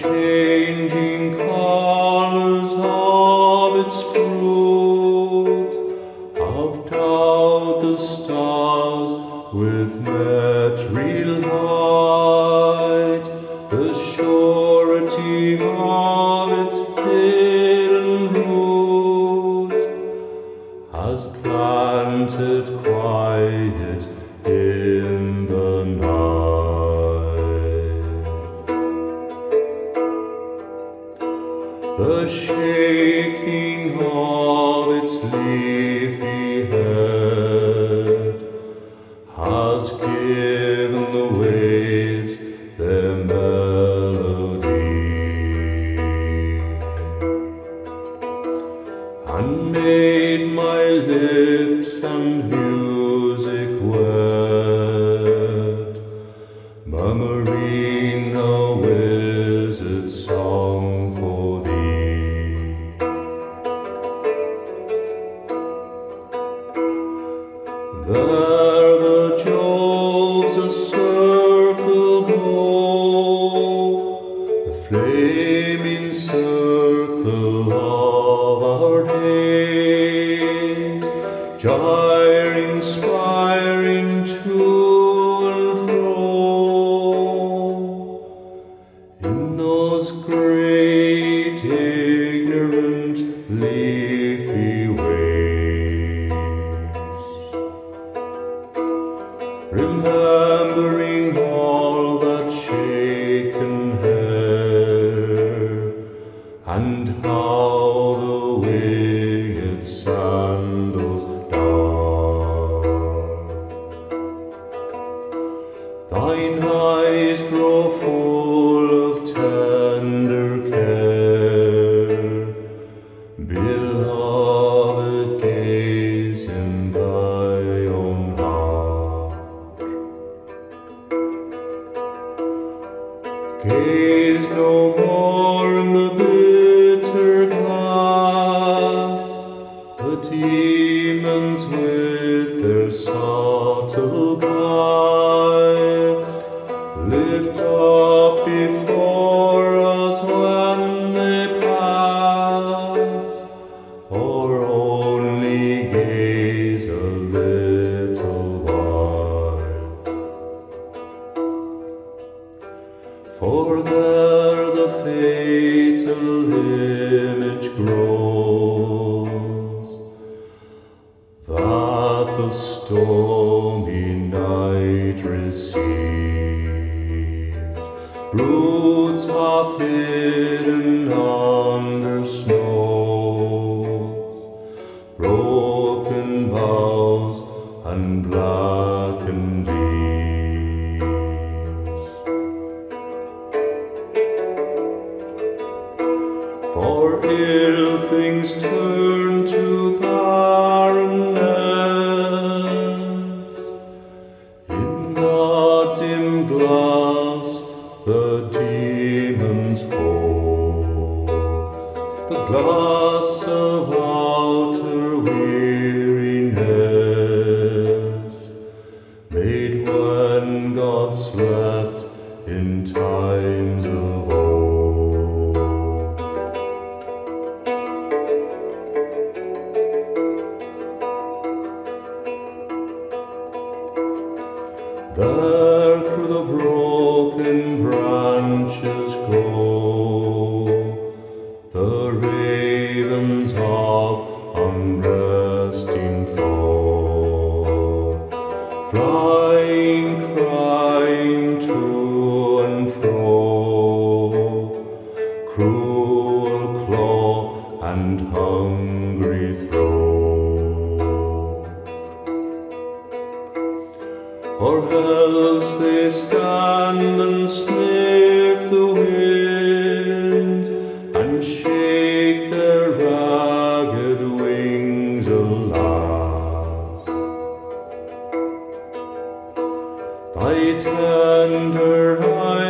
changing colors of its fruit. Puffed out the stars with material light, the surety of its hidden root has planted quiet in the night. The shaking of its leafy head has given the waves their melody, and made my lips and music wet. Murmuring a wizard song for thee. There the Joves a circle go, the flaming circle of our days, gyring, spiring to and fro, in those great ignorant leafy ways. Remembering all that shaken hair, and how the winged sandals dart, thine eyes grow full of tender care, beloved. Gaze in thy own heart. Gaze no more in the bitter glass, the demons with their subtle guile lift up before us when they pass, or only gaze a little while. For there the fatal image grows that the stormy night receives. Roots half hidden under snows, broken boughs and blackened leaves. For ill things turn to barrenness, in the dim glass the demons hold, the glass of outer weariness, made when God slept in times of old. There through the broken branches go the ravens of unresting thought, flying, crying to and fro, cruel claw and hungry throat. Or else they stand and sniff the wind, and shake their ragged wings, alas. Thy tender eyes